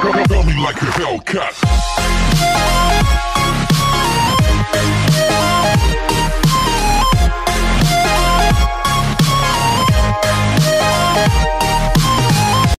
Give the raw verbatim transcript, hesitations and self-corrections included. Throw me like a Hellcat.